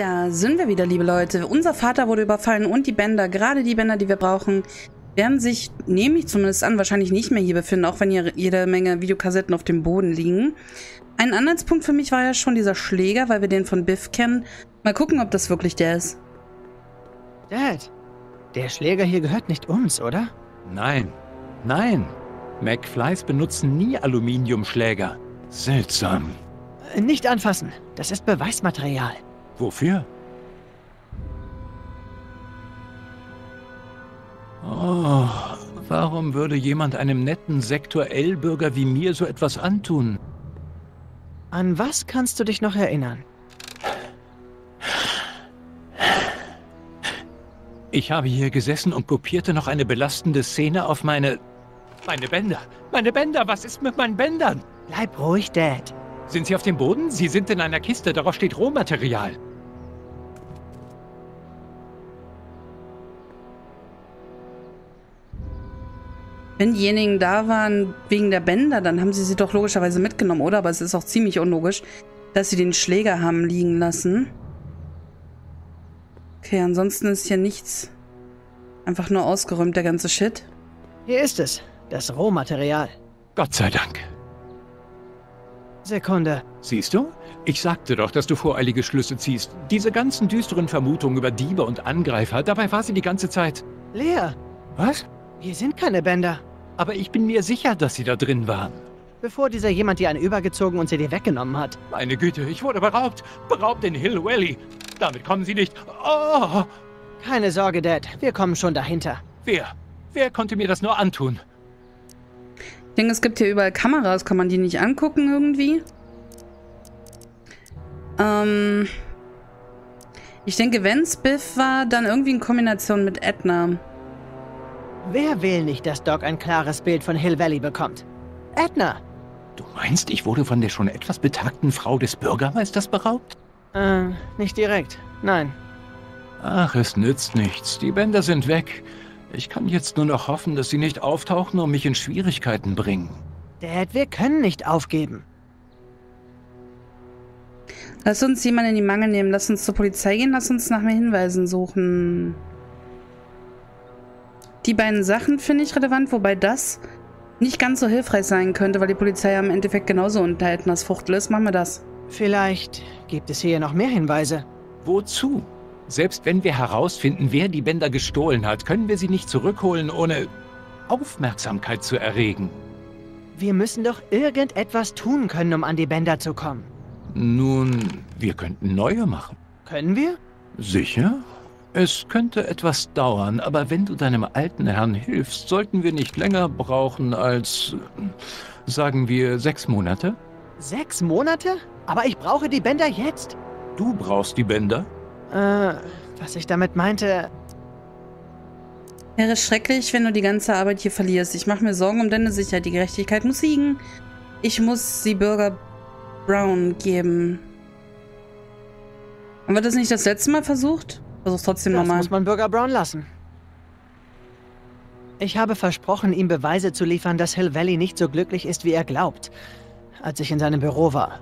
Da sind wir wieder, liebe Leute. Unser Vater wurde überfallen und die Bänder, gerade die Bänder, die wir brauchen, werden sich, nehme ich zumindest an, wahrscheinlich nicht mehr hier befinden, auch wenn hier jede Menge Videokassetten auf dem Boden liegen. Ein Anhaltspunkt für mich war ja schon dieser Schläger, weil wir den von Biff kennen. Mal gucken, ob das wirklich der ist. Dad, der Schläger hier gehört nicht uns, oder? Nein, nein. McFlys benutzen nie Aluminiumschläger. Seltsam. Nicht anfassen. Das ist Beweismaterial. Wofür? Oh, warum würde jemand einem netten Sektor-L-Bürger wie mir so etwas antun? An was kannst du dich noch erinnern? Ich habe hier gesessen und kopierte noch eine belastende Szene auf meine Bänder. Meine Bänder! Was ist mit meinen Bändern? Bleib ruhig, Dad. Sind sie auf dem Boden? Sie sind in einer Kiste. Darauf steht Rohmaterial. Wenn diejenigen da waren wegen der Bänder, dann haben sie sie doch logischerweise mitgenommen, oder? Aber es ist auch ziemlich unlogisch, dass sie den Schläger haben liegen lassen. Okay, ansonsten ist hier nichts. Einfach nur ausgeräumt, der ganze Shit. Hier ist es, das Rohmaterial. Gott sei Dank. Sekunde. Siehst du? Ich sagte doch, dass du voreilige Schlüsse ziehst. Diese ganzen düsteren Vermutungen über Diebe und Angreifer, dabei war sie die ganze Zeit... leer. Was? Hier sind keine Bänder. Aber ich bin mir sicher, dass sie da drin waren. Bevor dieser jemand die anübergezogen und sie dir weggenommen hat. Meine Güte, ich wurde beraubt. Beraubt in Hill Valley. Damit kommen sie nicht. Oh! Keine Sorge, Dad. Wir kommen schon dahinter. Wer konnte mir das nur antun? Ich denke, es gibt hier überall Kameras. Kann man die nicht angucken irgendwie? Ich denke, wenn es Biff war, dann irgendwie in Kombination mit Edna. Wer will nicht, dass Doc ein klares Bild von Hill Valley bekommt? Edna! Du meinst, ich wurde von der schon etwas betagten Frau des Bürgermeisters beraubt? Nicht direkt. Nein. Ach, es nützt nichts. Die Bänder sind weg. Ich kann jetzt nur noch hoffen, dass sie nicht auftauchen und mich in Schwierigkeiten bringen. Dad, wir können nicht aufgeben. Lass uns jemanden in die Mangel nehmen. Lass uns zur Polizei gehen. Lass uns nach mehr Hinweisen suchen. Die beiden Sachen finde ich relevant, wobei das nicht ganz so hilfreich sein könnte, weil die Polizei ja im Endeffekt genauso unterhalten als Fuchtel ist. Machen wir das. Vielleicht gibt es hier noch mehr Hinweise. Wozu? Selbst wenn wir herausfinden, wer die Bänder gestohlen hat, können wir sie nicht zurückholen, ohne Aufmerksamkeit zu erregen. Wir müssen doch irgendetwas tun können, um an die Bänder zu kommen. Nun, wir könnten neue machen. Können wir? Sicher? Es könnte etwas dauern, aber wenn du deinem alten Herrn hilfst, sollten wir nicht länger brauchen als, sagen wir, 6 Monate. 6 Monate? Aber ich brauche die Bänder jetzt. Du brauchst die Bänder? Was ich damit meinte... Wäre schrecklich, wenn du die ganze Arbeit hier verlierst. Ich mache mir Sorgen um deine Sicherheit. Die Gerechtigkeit muss siegen. Ich muss sie Bürger Brown geben. Haben wir das nicht das letzte Mal versucht? Versuch's trotzdem nochmal. Das muss man Bürger Brown lassen. Ich habe versprochen, ihm Beweise zu liefern, dass Hill Valley nicht so glücklich ist, wie er glaubt, als ich in seinem Büro war,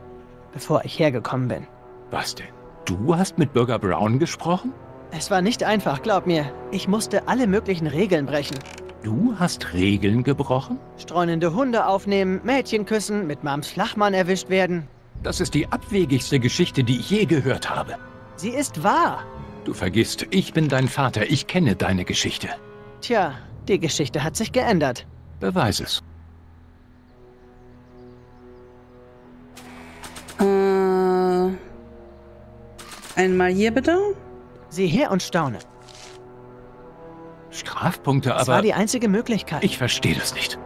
bevor ich hergekommen bin. Was denn? Du hast mit Bürger Brown gesprochen? Es war nicht einfach, glaub mir. Ich musste alle möglichen Regeln brechen. Du hast Regeln gebrochen? Streunende Hunde aufnehmen, Mädchen küssen, mit Mams Flachmann erwischt werden. Das ist die abwegigste Geschichte, die ich je gehört habe. Sie ist wahr. Du vergisst, ich bin dein Vater, ich kenne deine Geschichte. Tja, die Geschichte hat sich geändert. Beweis es. Einmal hier bitte. Sieh her und staune. Strafpunkte, aber... Das war die einzige Möglichkeit. Ich verstehe das nicht.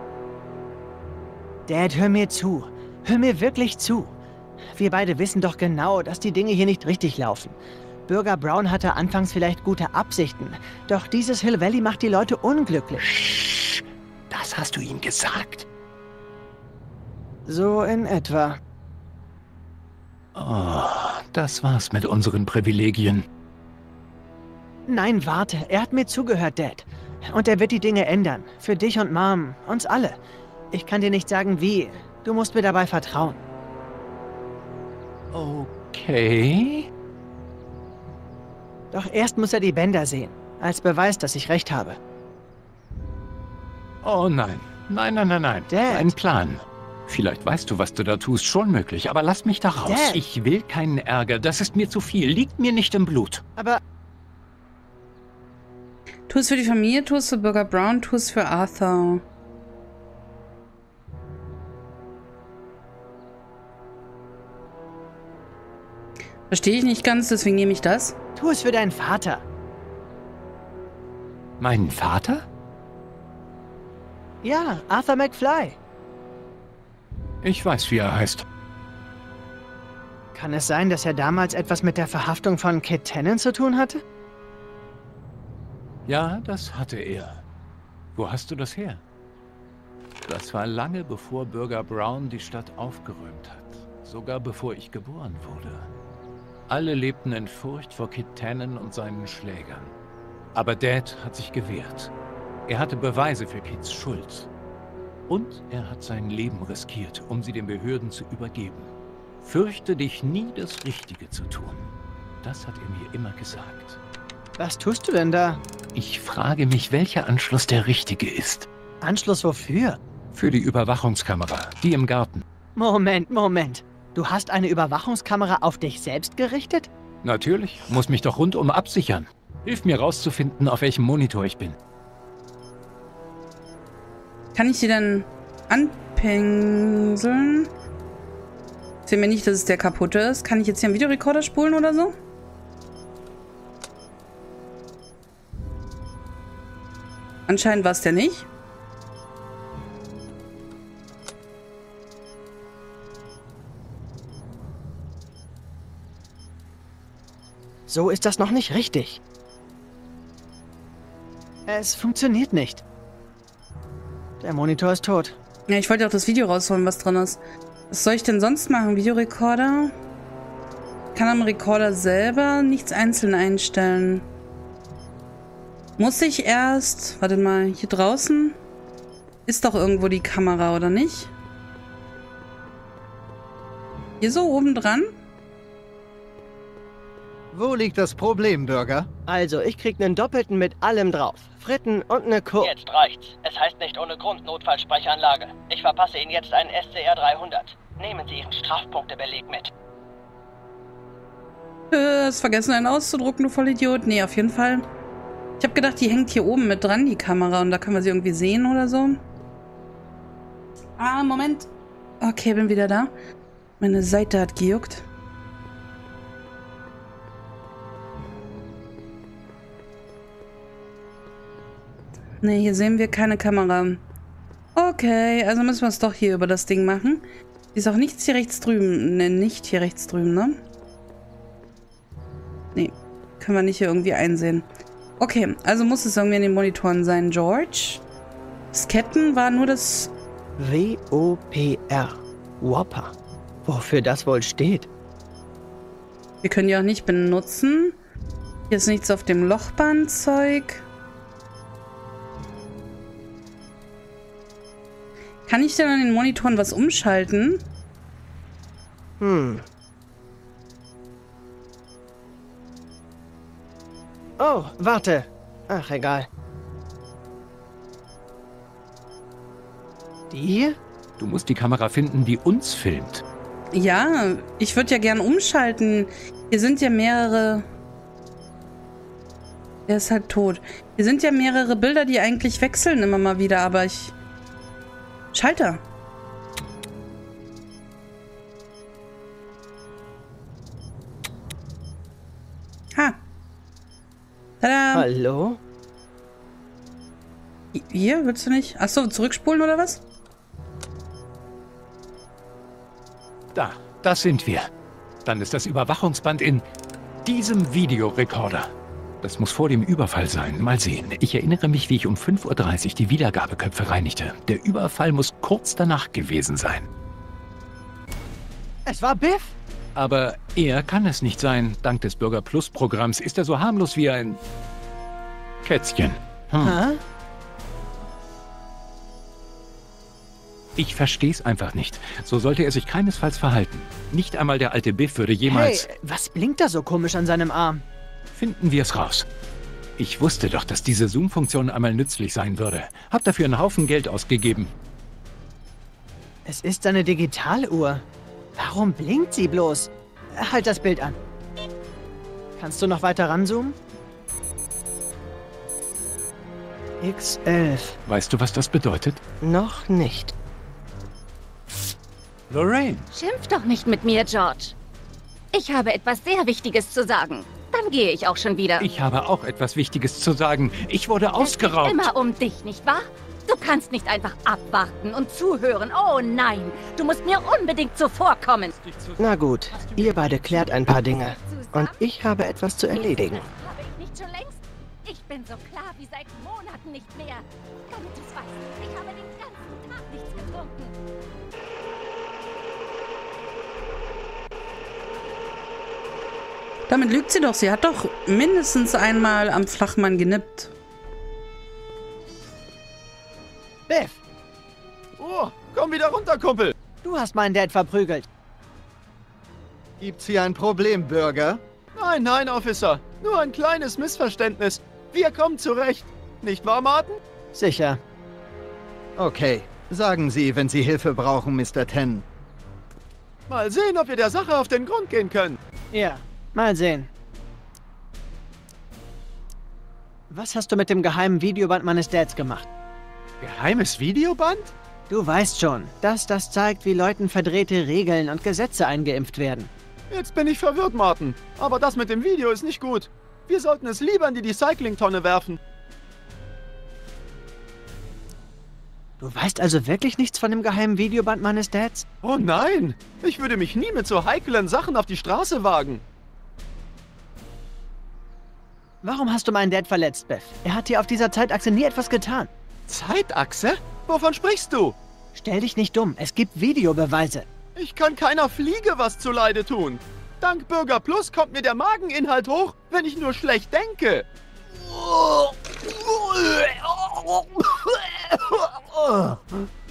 Dad, hör mir zu. Hör mir wirklich zu. Wir beide wissen doch genau, dass die Dinge hier nicht richtig laufen. Bürger Brown hatte anfangs vielleicht gute Absichten, doch dieses Hill Valley macht die Leute unglücklich. Shh, das hast du ihm gesagt. So in etwa. Oh, das war's mit unseren Privilegien. Nein, warte, er hat mir zugehört, Dad. Und er wird die Dinge ändern, für dich und Mom, uns alle. Ich kann dir nicht sagen, wie. Du musst mir dabei vertrauen. Okay... Doch erst muss er die Bänder sehen, als Beweis, dass ich recht habe. Oh nein. Nein, nein, nein, nein. Dad. Ein Plan. Vielleicht weißt du, was du da tust, schon möglich, aber lass mich da raus. Dad. Ich will keinen Ärger, das ist mir zu viel, liegt mir nicht im Blut. Aber... Tu es für die Familie, tu es für Bürger Brown, tu es für Arthur. Verstehe ich nicht ganz, deswegen nehme ich das. Tu es für deinen Vater. Meinen Vater? Ja, Arthur McFly. Ich weiß, wie er heißt. Kann es sein, dass er damals etwas mit der Verhaftung von Kid Tannen zu tun hatte? Ja, das hatte er. Wo hast du das her? Das war lange bevor Bürger Brown die Stadt aufgeräumt hat. Sogar bevor ich geboren wurde. Alle lebten in Furcht vor Kid Tannen und seinen Schlägern. Aber Dad hat sich gewehrt. Er hatte Beweise für Kids Schuld. Und er hat sein Leben riskiert, um sie den Behörden zu übergeben. Fürchte dich nie, das Richtige zu tun. Das hat er mir immer gesagt. Was tust du denn da? Ich frage mich, welcher Anschluss der richtige ist. Anschluss wofür? Für die Überwachungskamera, die im Garten. Moment, Moment. Du hast eine Überwachungskamera auf dich selbst gerichtet? Natürlich, muss mich doch rundum absichern. Hilf mir rauszufinden, auf welchem Monitor ich bin. Kann ich die dann anpinseln? Sehen wir nicht, dass es der kaputte ist. Kann ich jetzt hier einen Videorekorder spulen oder so? Anscheinend war es der nicht. So ist das noch nicht richtig. Es funktioniert nicht. Der Monitor ist tot. Ja, ich wollte auch das Video rausholen, was drin ist. Was soll ich denn sonst machen? Videorekorder? Ich kann am Rekorder selber nichts einzeln einstellen. Muss ich erst... Warte mal, hier draußen ist doch irgendwo die Kamera, oder nicht? Hier so oben dran? Wo liegt das Problem, Bürger? Also, ich krieg einen Doppelten mit allem drauf. Fritten und eine Kur... Jetzt reicht's. Es heißt nicht ohne Grund Notfallspeicheranlage. Ich verpasse Ihnen jetzt einen SCR 300. Nehmen Sie Ihren Strafpunktebeleg mit. Es vergessen, einen auszudrucken, du Vollidiot. Nee, auf jeden Fall. Ich habe gedacht, die hängt hier oben mit dran, die Kamera. Und da können wir sie irgendwie sehen oder so. Ah, Moment. Okay, bin wieder da. Meine Seite hat gejuckt. Ne, hier sehen wir keine Kamera. Okay, also müssen wir es doch hier über das Ding machen. Ist auch nichts hier rechts drüben. Ne, nicht hier rechts drüben, ne? Ne, können wir nicht hier irgendwie einsehen. Okay, also muss es irgendwie in den Monitoren sein, George. Sketten war nur das... WOPR. WOPR. Wofür das wohl steht? Wir können die auch nicht benutzen. Hier ist nichts auf dem Lochbahnzeug. Kann ich denn an den Monitoren was umschalten? Hm. Oh, warte. Ach, egal. Die hier? Du musst die Kamera finden, die uns filmt. Ja, ich würde ja gern umschalten. Hier sind ja mehrere... Der ist halt tot. Hier sind ja mehrere Bilder, die eigentlich wechseln immer mal wieder, aber ich... Schalter. Ha. Tada. Hallo? Hier? Willst du nicht? Achso, zurückspulen oder was? Da, das sind wir. Dann ist das Überwachungsband in diesem Videorekorder. Das muss vor dem Überfall sein. Mal sehen. Ich erinnere mich, wie ich um 5:30 Uhr die Wiedergabeköpfe reinigte. Der Überfall muss kurz danach gewesen sein. Es war Biff! Aber er kann es nicht sein. Dank des Bürger-Plus-Programms ist er so harmlos wie ein... Kätzchen. Hm. Huh? Ich versteh's einfach nicht. So sollte er sich keinesfalls verhalten. Nicht einmal der alte Biff würde jemals... Hey, was blinkt da so komisch an seinem Arm? Finden wir es raus. Ich wusste doch, dass diese Zoom-Funktion einmal nützlich sein würde. Hab dafür einen Haufen Geld ausgegeben. Es ist eine Digitaluhr. Warum blinkt sie bloß? Halt das Bild an. Kannst du noch weiter ranzoomen? X11. Weißt du, was das bedeutet? Noch nicht. Lorraine. Schimpf doch nicht mit mir, George. Ich habe etwas sehr Wichtiges zu sagen. Dann gehe ich auch schon wieder. Ich habe auch etwas Wichtiges zu sagen. Ich wurde ausgeraubt. Es geht immer um dich, nicht wahr? Du kannst nicht einfach abwarten und zuhören. Oh nein, du musst mir unbedingt zuvorkommen. Na gut, ihr beide klärt ein paar Dinge. Und ich habe etwas zu erledigen. Das habe ich nicht schon längst. Ich bin so klar wie seit Monaten nicht mehr. Damit du es weißt, ich habe den ganzen Tag nichts getrunken. Damit lügt sie doch. Sie hat doch mindestens einmal am Flachmann genippt. Biff! Oh, komm wieder runter, Kumpel! Du hast meinen Dad verprügelt. Gibt's hier ein Problem, Bürger? Nein, nein, Officer. Nur ein kleines Missverständnis. Wir kommen zurecht. Nicht wahr, Martin? Sicher. Okay. Sagen Sie, wenn Sie Hilfe brauchen, Mr. Tannen. Mal sehen, ob wir der Sache auf den Grund gehen können. Ja. Mal sehen. Was hast du mit dem geheimen Videoband meines Dads gemacht? Geheimes Videoband? Du weißt schon, dass das zeigt, wie Leuten verdrehte Regeln und Gesetze eingeimpft werden. Jetzt bin ich verwirrt, Martin. Aber das mit dem Video ist nicht gut. Wir sollten es lieber in die Recyclingtonne werfen. Du weißt also wirklich nichts von dem geheimen Videoband meines Dads? Oh nein! Ich würde mich nie mit so heiklen Sachen auf die Straße wagen. Warum hast du meinen Dad verletzt, Beth? Er hat dir auf dieser Zeitachse nie etwas getan. Zeitachse? Wovon sprichst du? Stell dich nicht dumm, es gibt Videobeweise. Ich kann keiner Fliege was zuleide tun. Dank Bürger-Plus kommt mir der Mageninhalt hoch, wenn ich nur schlecht denke.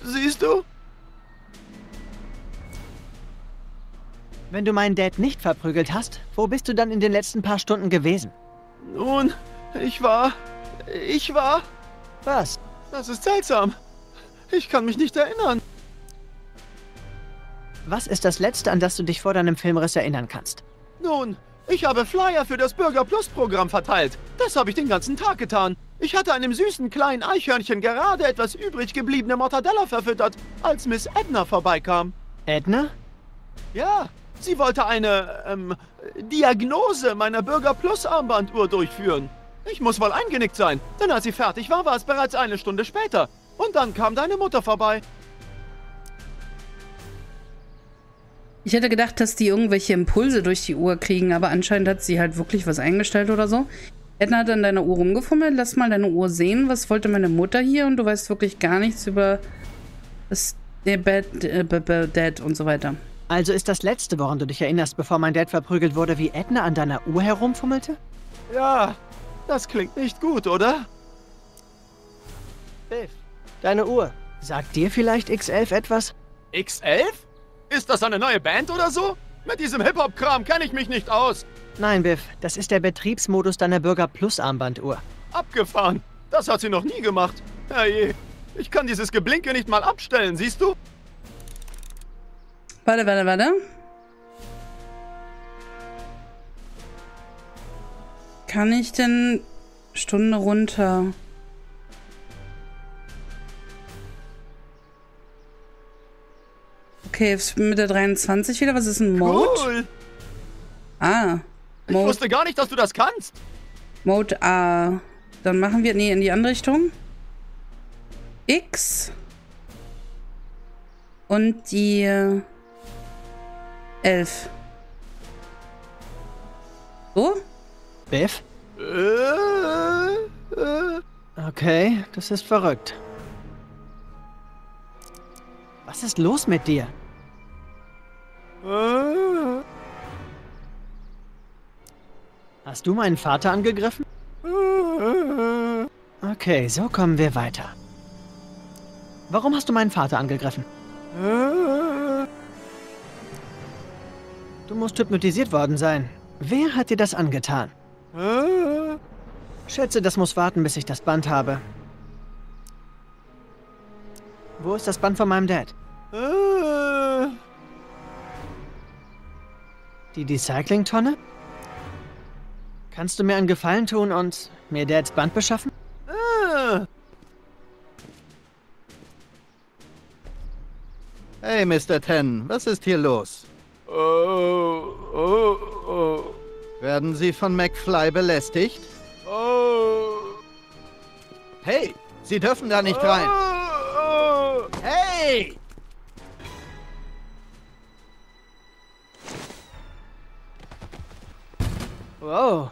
Siehst du? Wenn du meinen Dad nicht verprügelt hast, wo bist du dann in den letzten paar Stunden gewesen? Nun, ich war... Was? Das ist seltsam. Ich kann mich nicht erinnern. Was ist das Letzte, an das du dich vor deinem Filmriss erinnern kannst? Nun, ich habe Flyer für das Bürger-Plus-Programm verteilt. Das habe ich den ganzen Tag getan. Ich hatte einem süßen kleinen Eichhörnchen gerade etwas übrig gebliebene Mortadella verfüttert, als Miss Edna vorbeikam. Edna? Ja. Sie wollte eine, Diagnose meiner Bürger-Plus-Armbanduhr durchführen. Ich muss wohl eingenickt sein, denn als sie fertig war, war es bereits eine Stunde später. Und dann kam deine Mutter vorbei. Ich hätte gedacht, dass die irgendwelche Impulse durch die Uhr kriegen, aber anscheinend hat sie halt wirklich was eingestellt oder so. Edna hat an deiner Uhr rumgefummelt. Lass mal deine Uhr sehen. Was wollte meine Mutter hier? Und du weißt wirklich gar nichts über das Dad und so weiter. Also ist das Letzte, woran du dich erinnerst, bevor mein Dad verprügelt wurde, wie Edna an deiner Uhr herumfummelte? Ja, das klingt nicht gut, oder? Biff, deine Uhr. Sagt dir vielleicht X11 etwas? X11? Ist das eine neue Band oder so? Mit diesem Hip-Hop-Kram kenne ich mich nicht aus. Nein, Biff, das ist der Betriebsmodus deiner Bürger-Plus-Armbanduhr. Abgefahren. Das hat sie noch nie gemacht. Herrje, ich kann dieses Geblinke nicht mal abstellen, siehst du? Warte. Kann ich denn Stunde runter? Okay, jetzt mit der 23 wieder. Was ist ein Mode? Cool. Ah. Mode. Ich wusste gar nicht, dass du das kannst. Mode A. Dann machen wir... Nee, in die andere Richtung. X. Und die... 11. So? Biff? Okay, das ist verrückt. Was ist los mit dir? Hast du meinen Vater angegriffen? Okay, so kommen wir weiter. Warum hast du meinen Vater angegriffen? Du musst hypnotisiert worden sein. Wer hat dir das angetan? Schätze, das muss warten, bis ich das Band habe. Wo ist das Band von meinem Dad? Die Decycling-Tonne? Kannst du mir einen Gefallen tun und mir Dads Band beschaffen? Hey, Mr. Tannen, was ist hier los? Werden Sie von McFly belästigt? Hey, Sie dürfen da nicht rein. Hey! Wow.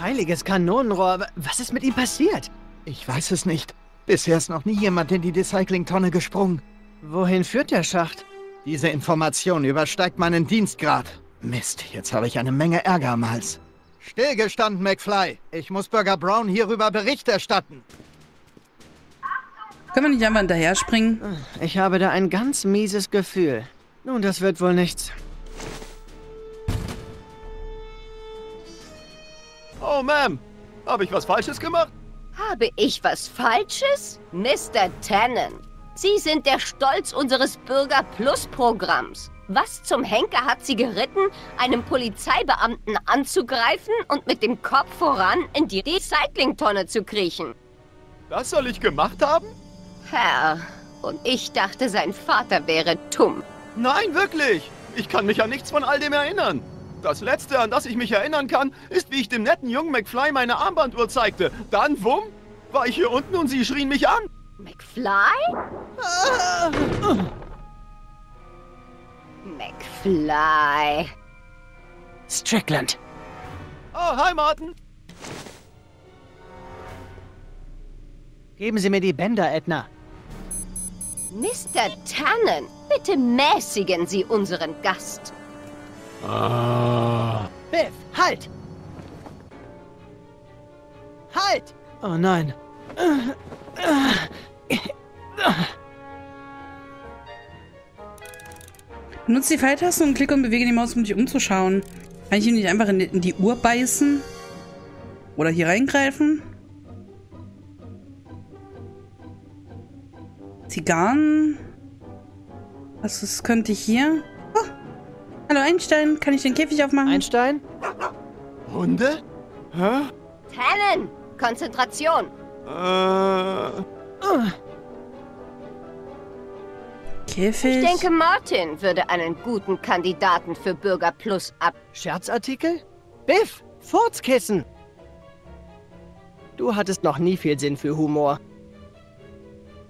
Heiliges Kanonenrohr. Was ist mit ihm passiert? Ich weiß es nicht. Bisher ist noch nie jemand in die Decycling-Tonne gesprungen. Wohin führt der Schacht? Diese Information übersteigt meinen Dienstgrad. Mist, jetzt habe ich eine Menge Ärger am Hals. Stillgestanden, McFly. Ich muss Bürger Brown hierüber Bericht erstatten. Können wir nicht einmal hinterher springen? Ich habe da ein ganz mieses Gefühl. Nun, das wird wohl nichts. Oh, Ma'am. Habe ich was Falsches gemacht? Habe ich was Falsches? Mr. Tannen, Sie sind der Stolz unseres Bürger-Plus-Programms. Was zum Henker hat Sie geritten, einem Polizeibeamten anzugreifen und mit dem Kopf voran in die Recyclingtonne zu kriechen? Das soll ich gemacht haben? Herr, und ich dachte, sein Vater wäre dumm. Nein, wirklich! Ich kann mich an nichts von all dem erinnern. Das Letzte, an das ich mich erinnern kann, ist, wie ich dem netten jungen McFly meine Armbanduhr zeigte. Dann, wumm, war ich hier unten und Sie schrien mich an. McFly? McFly. Strickland. Oh, hi, Martin. Geben Sie mir die Bänder, Edna. Mr. Tannen, bitte mäßigen Sie unseren Gast. Biff, halt! Halt! Oh nein. Nutz die Pfeiltasten und klick und bewege die Maus, um dich umzuschauen. Kann ich ihn nicht einfach in die Uhr beißen? Oder hier reingreifen? Zigarren? Was ist, könnte ich hier? Oh. Hallo Einstein, kann ich den Käfig aufmachen? Einstein? Hunde? Hä? Tannen! Konzentration! Käfig? Ich denke, Martin würde einen guten Kandidaten für Bürger-Plus ab... Scherzartikel? Biff! Furzkissen! Du hattest noch nie viel Sinn für Humor.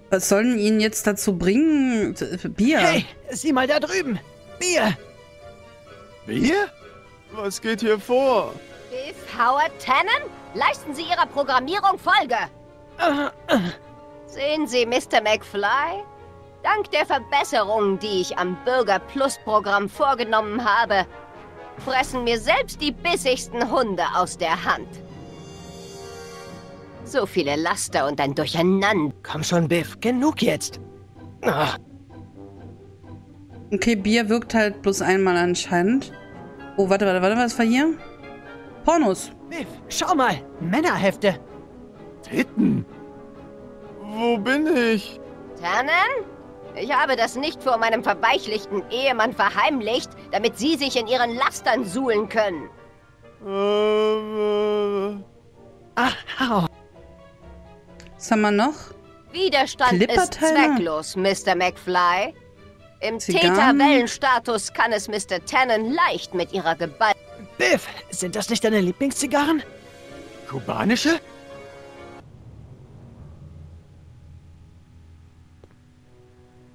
Was sollen ihn jetzt dazu bringen? Bier? Hey, sieh mal da drüben! Bier! Bier? Was geht hier vor? Biff, Howard, Tannen? Leisten Sie Ihrer Programmierung Folge! Sehen Sie, Mr. McFly? Dank der Verbesserungen, die ich am Bürger-Plus-Programm vorgenommen habe, fressen mir selbst die bissigsten Hunde aus der Hand. So viele Laster und ein Durcheinander. Komm schon, Biff, genug jetzt. Ach. Okay, Bier wirkt halt bloß einmal anscheinend. Oh, warte, was war hier? Pornos. Biff, schau mal, Männerhefte. Titten. Wo bin ich? Tannen? Ich habe das nicht vor meinem verweichlichten Ehemann verheimlicht, damit Sie sich in Ihren Lastern suhlen können. Aha. Was haben wir noch? Widerstand ist zwecklos, Mr. McFly. Im Täter-Wellenstatus kann es Mr. Tannen leicht mit ihrer Gewalt... Biff, sind das nicht deine Lieblingszigarren? Kubanische?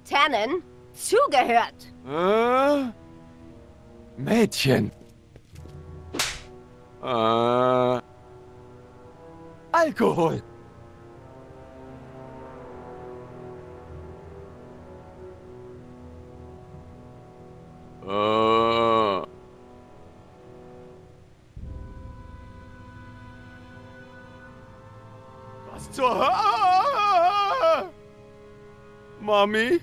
Tannen, zugehört! Mädchen. Alkohol. Was zur Hölle? Mami?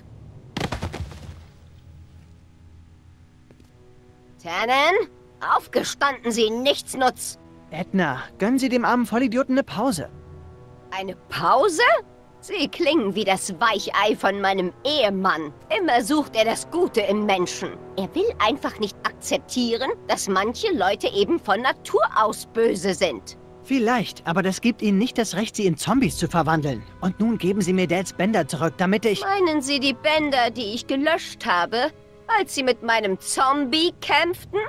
Tannen? Aufgestanden, Sie Nichtsnutz! Edna, gönnen Sie dem armen Vollidioten eine Pause. Eine Pause? Sie klingen wie das Weichei von meinem Ehemann. Immer sucht er das Gute im Menschen. Er will einfach nicht akzeptieren, dass manche Leute eben von Natur aus böse sind. Vielleicht, aber das gibt Ihnen nicht das Recht, Sie in Zombies zu verwandeln. Und nun geben Sie mir Dads Bänder zurück, damit ich... Meinen Sie die Bänder, die ich gelöscht habe, als Sie mit meinem Zombie kämpften?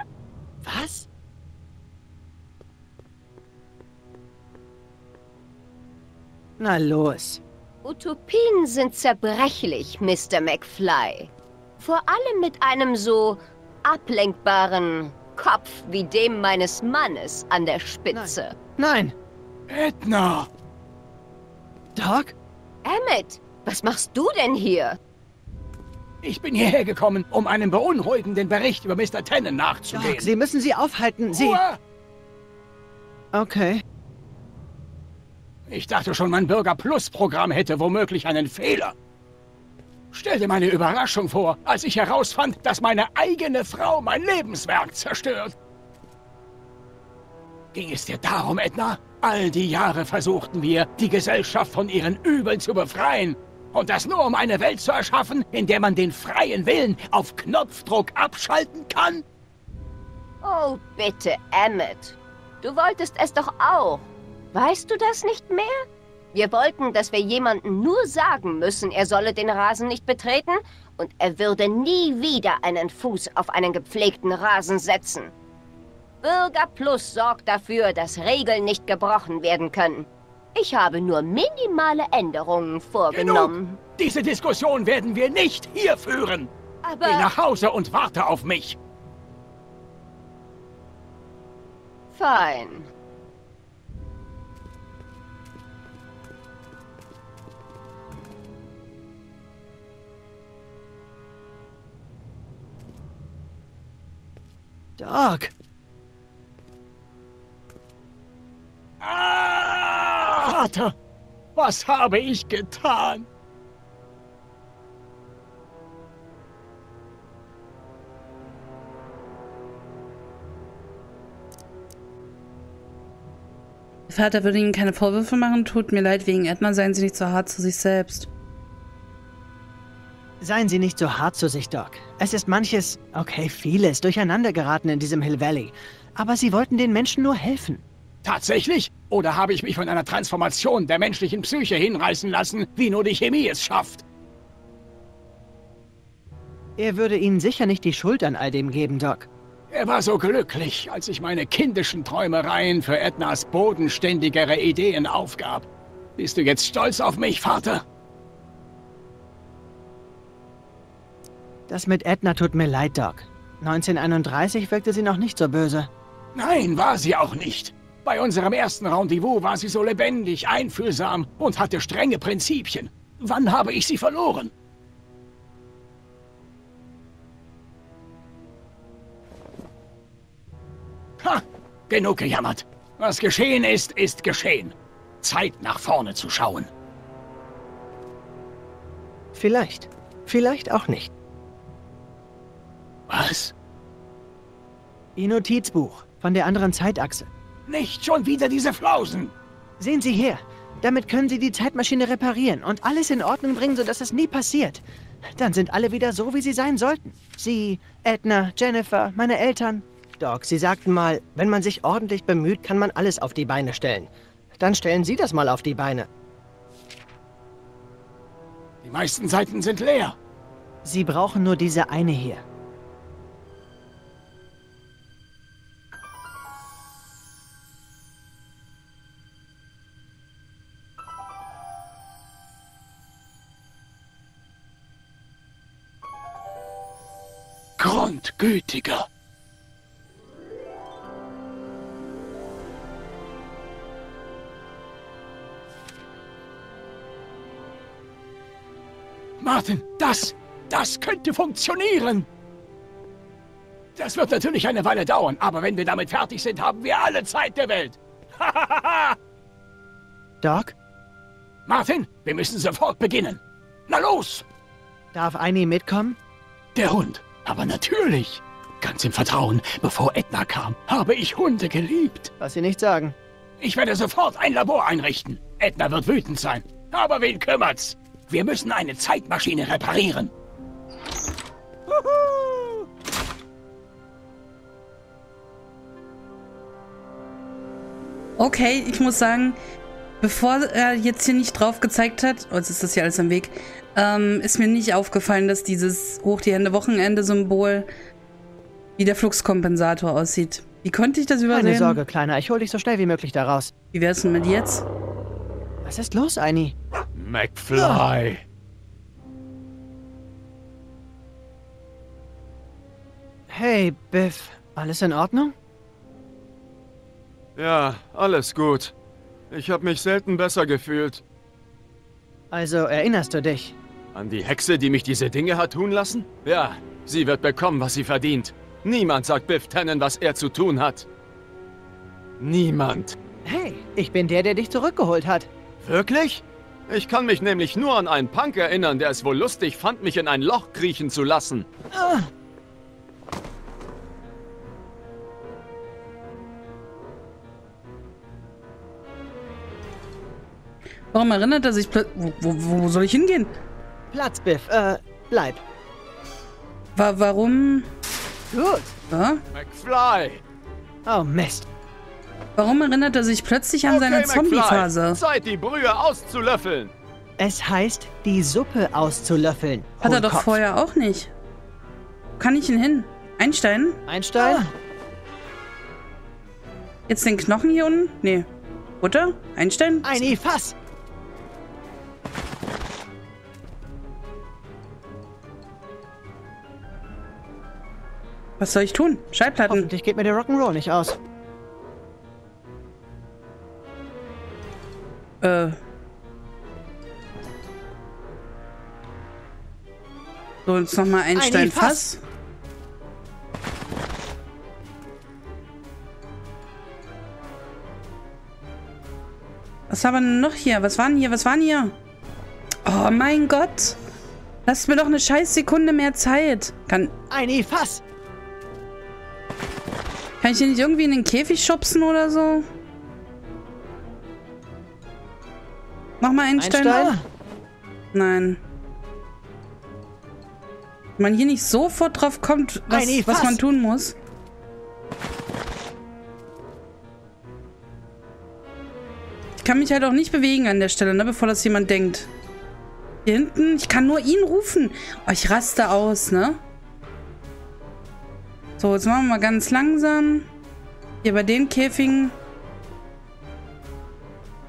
Was? Na los. Utopien sind zerbrechlich, Mr. McFly. Vor allem mit einem so ablenkbaren Kopf wie dem meines Mannes an der Spitze. Nein! Edna! Doc? Emmett, was machst du denn hier? Ich bin hierher gekommen, um einem beunruhigenden Bericht über Mr. Tannen nachzugehen. Doc, Sie müssen sie aufhalten, Sie... Ruhe! Okay. Ich dachte schon, mein Bürger-Plus-Programm hätte womöglich einen Fehler. Stell dir meine Überraschung vor, als ich herausfand, dass meine eigene Frau mein Lebenswerk zerstört. Ging es dir darum, Edna? All die Jahre versuchten wir, die Gesellschaft von ihren Übeln zu befreien. Und das nur, um eine Welt zu erschaffen, in der man den freien Willen auf Knopfdruck abschalten kann? Oh, bitte, Emmett. Du wolltest es doch auch. Weißt du das nicht mehr? Wir wollten, dass wir jemandem nur sagen müssen, er solle den Rasen nicht betreten und er würde nie wieder einen Fuß auf einen gepflegten Rasen setzen. Bürger-Plus sorgt dafür, dass Regeln nicht gebrochen werden können. Ich habe nur minimale Änderungen vorgenommen. Genug! Diese Diskussion werden wir nicht hier führen! Aber... Geh nach Hause und warte auf mich! Fein. Doc! Ah, Vater! Was habe ich getan? Vater würde Ihnen keine Vorwürfe machen. Tut mir leid, wegen Edna seien Sie nicht so hart zu sich selbst. Seien Sie nicht so hart zu sich, Doc. Es ist manches, okay, vieles, durcheinander geraten in diesem Hill Valley. Aber Sie wollten den Menschen nur helfen. Tatsächlich? Oder habe ich mich von einer Transformation der menschlichen Psyche hinreißen lassen, wie nur die Chemie es schafft? Er würde Ihnen sicher nicht die Schuld an all dem geben, Doc. Er war so glücklich, als ich meine kindischen Träumereien für Ednas bodenständigere Ideen aufgab. Bist du jetzt stolz auf mich, Vater? Das mit Edna tut mir leid, Doc. 1931 wirkte sie noch nicht so böse. Nein, war sie auch nicht. Bei unserem ersten Rendezvous war sie so lebendig, einfühlsam und hatte strenge Prinzipien. Wann habe ich sie verloren? Ha! Genug gejammert. Was geschehen ist, ist geschehen. Zeit, nach vorne zu schauen. Vielleicht. Vielleicht auch nicht. Was? Ihr Notizbuch von der anderen Zeitachse. Nicht schon wieder diese Flausen! Sehen Sie her. Damit können Sie die Zeitmaschine reparieren und alles in Ordnung bringen, sodass es nie passiert. Dann sind alle wieder so, wie sie sein sollten. Sie, Edna, Jennifer, meine Eltern. Doc, Sie sagten mal, wenn man sich ordentlich bemüht, kann man alles auf die Beine stellen. Dann stellen Sie das mal auf die Beine. Die meisten Seiten sind leer. Sie brauchen nur diese eine hier. Gütiger. Martin, das könnte funktionieren. Das wird natürlich eine Weile dauern, aber wenn wir damit fertig sind, haben wir alle Zeit der Welt. Doc? Martin, wir müssen sofort beginnen. Na los! Darf Annie mitkommen? Der Hund. Aber natürlich! Ganz im Vertrauen, bevor Edna kam, habe ich Hunde geliebt. Was Sie nicht sagen. Ich werde sofort ein Labor einrichten. Edna wird wütend sein. Aber wen kümmert's? Wir müssen eine Zeitmaschine reparieren. Juhu! Okay, ich muss sagen, bevor er jetzt hier nicht drauf gezeigt hat, oh, jetzt ist das hier alles am Weg, ist mir nicht aufgefallen, dass dieses Hoch-die-Hände-Wochenende-Symbol wie der Fluxkompensator aussieht. Wie konnte ich das übersehen? Keine Sorge, Kleiner. Ich hole dich so schnell wie möglich da raus. Wie wär's denn mit jetzt? Was ist los, Annie? McFly! Hey, Biff. Alles in Ordnung? Ja, alles gut. Ich habe mich selten besser gefühlt. Also erinnerst du dich? An die Hexe, die mich diese Dinge hat tun lassen? Ja, sie wird bekommen, was sie verdient. Niemand sagt Biff Tannen, was er zu tun hat. Niemand. Hey, ich bin der, der dich zurückgeholt hat. Wirklich? Ich kann mich nämlich nur an einen Punk erinnern, der es wohl lustig fand, mich in ein Loch kriechen zu lassen. Warum erinnert er sich plötzlich? Wo soll ich hingehen? Platz, Biff. Bleib. Warum? Gut. Ja? McFly! Oh, Mist. Warum erinnert er sich plötzlich an seine Zombie-Phase? Zeit, die Brühe auszulöffeln. Es heißt, die Suppe auszulöffeln. Hat er doch vorher auch nicht. Wo kann ich ihn hin? Einstein? Einstein? Ah. Jetzt den Knochen hier unten? Nee. Butter? Einstein? Ein Fass! Was soll ich tun? Schallplatten. Hoffentlich geht mir der Rock'n'Roll nicht aus. So, jetzt nochmal ein Steinfass. Was haben wir denn noch hier? Was waren hier? Was waren hier? Oh mein Gott. Lasst mir doch eine scheiß Sekunde mehr Zeit. Ein Fass. Kann ich hier nicht irgendwie in den Käfig schubsen oder so? Mach mal einen Stein. Nein. Wenn man hier nicht sofort drauf kommt, was man tun muss. Ich kann mich halt auch nicht bewegen an der Stelle, ne, bevor das jemand denkt. Hier hinten, ich kann nur ihn rufen. Oh, ich raste aus, ne? So, jetzt machen wir mal ganz langsam. Hier bei den Käfigen.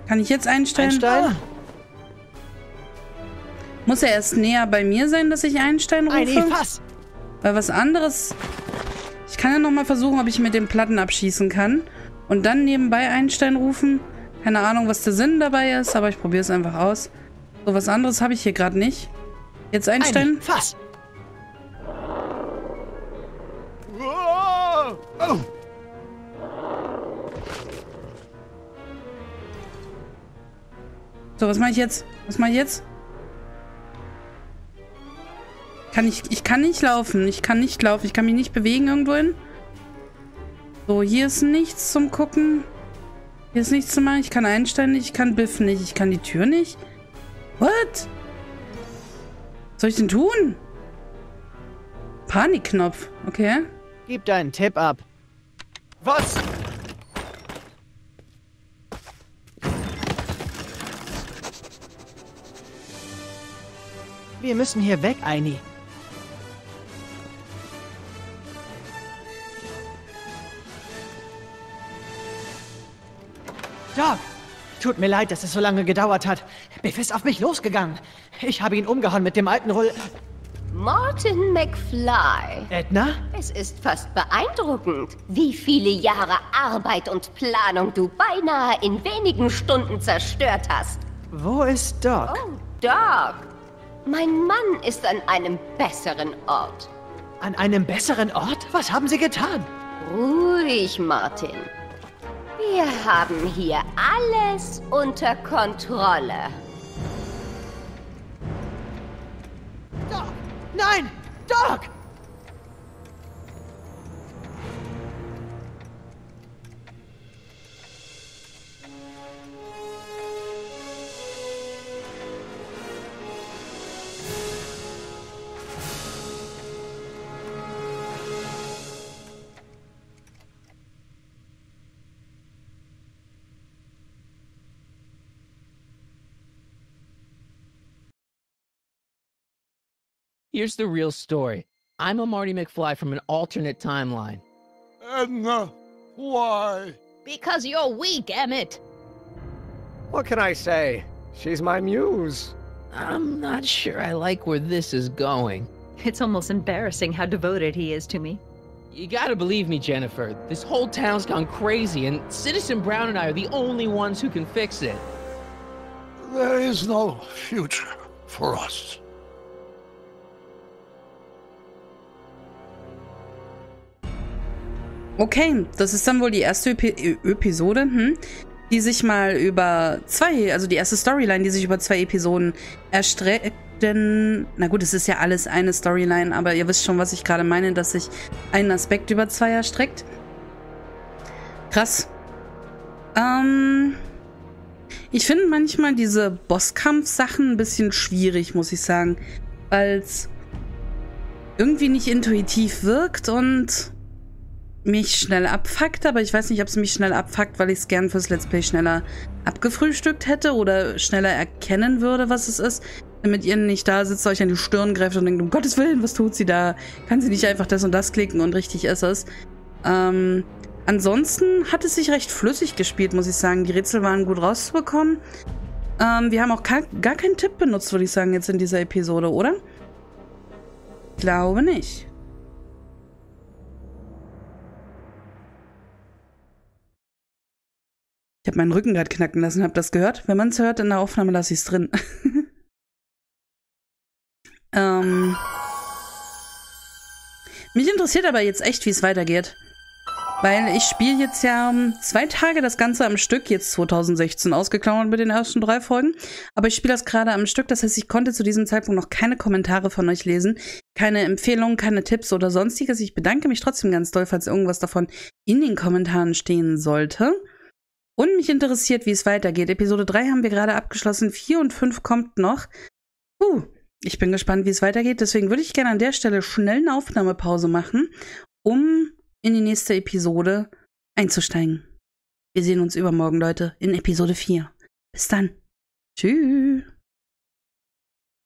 Kann ich jetzt einstellen? Einstein? Muss er erst näher bei mir sein, dass ich Einstein rufe? Weil was anderes... Ich kann ja nochmal versuchen, ob ich mit den Platten abschießen kann. Und dann nebenbei Einstein rufen. Keine Ahnung, was der Sinn dabei ist, aber ich probiere es einfach aus. So, was anderes habe ich hier gerade nicht. Jetzt Einstein. Fass! Oh. So, was mache ich jetzt? Was mache ich jetzt? Ich kann nicht laufen. Ich kann nicht laufen. Ich kann mich nicht bewegen irgendwohin. So, hier ist nichts zum Gucken. Hier ist nichts zu machen. Ich kann Einstein nicht. Ich kann Biff nicht. Ich kann die Tür nicht. What? Was soll ich denn tun? Panikknopf. Okay. Gib deinen Tipp ab. Was? Wir müssen hier weg, Annie. Doc, tut mir leid, dass es so lange gedauert hat. Biff ist auf mich losgegangen. Ich habe ihn umgehauen mit dem alten Marty McFly. Edna? Es ist fast beeindruckend, wie viele Jahre Arbeit und Planung du beinahe in wenigen Stunden zerstört hast. Wo ist Doc? Oh, Doc. Mein Mann ist an einem besseren Ort. An einem besseren Ort? Was haben Sie getan? Ruhig, Martin. Wir haben hier alles unter Kontrolle. Doc! Nein! Doc! Here's the real story. I'm a Marty McFly from an alternate timeline. Edna, why? Because you're weak, Emmett. What can I say? She's my muse. I'm not sure I like where this is going. It's almost embarrassing how devoted he is to me. You gotta believe me, Jennifer. This whole town's gone crazy, and Citizen Brown and I are the only ones who can fix it. There is no future for us. Okay, das ist dann wohl die erste Episode, die sich mal über zwei, also die erste Storyline, die sich über zwei Episoden erstreckt. Denn, na gut, es ist ja alles eine Storyline, aber ihr wisst schon, was ich gerade meine, dass sich ein Aspekt über zwei erstreckt. Krass. Ich finde manchmal diese Bosskampf-Sachen ein bisschen schwierig, muss ich sagen, weil es irgendwie nicht intuitiv wirkt und mich schnell abfuckt, aber ich weiß nicht, ob es mich schnell abfuckt, weil ich es gern fürs Let's Play schneller abgefrühstückt hätte oder schneller erkennen würde, was es ist, damit ihr nicht da sitzt, euch an die Stirn greift und denkt, um Gottes Willen, was tut sie da? Kann sie nicht einfach das und das klicken und richtig ist es? Ansonsten hat es sich recht flüssig gespielt, muss ich sagen. Die Rätsel waren gut rauszubekommen. Wir haben auch gar keinen Tipp benutzt, würde ich sagen, jetzt in dieser Episode, oder? Ich glaube nicht. Ich habe meinen Rücken gerade knacken lassen, habt ihr das gehört? Wenn man es hört in der Aufnahme, lasse ich es drin. Mich interessiert aber jetzt echt, wie es weitergeht. Weil ich spiele jetzt ja 2 Tage das Ganze am Stück, jetzt 2016 ausgeklammert mit den ersten 3 Folgen. Aber ich spiele das gerade am Stück, das heißt, ich konnte zu diesem Zeitpunkt noch keine Kommentare von euch lesen, keine Empfehlungen, keine Tipps oder sonstiges. Ich bedanke mich trotzdem ganz doll, falls irgendwas davon in den Kommentaren stehen sollte. Und mich interessiert, wie es weitergeht. Episode 3 haben wir gerade abgeschlossen, 4 und 5 kommt noch. Ich bin gespannt, wie es weitergeht. Deswegen würde ich gerne an der Stelle schnell eine Aufnahmepause machen, um in die nächste Episode einzusteigen. Wir sehen uns übermorgen, Leute, in Episode 4. Bis dann. Tschüss.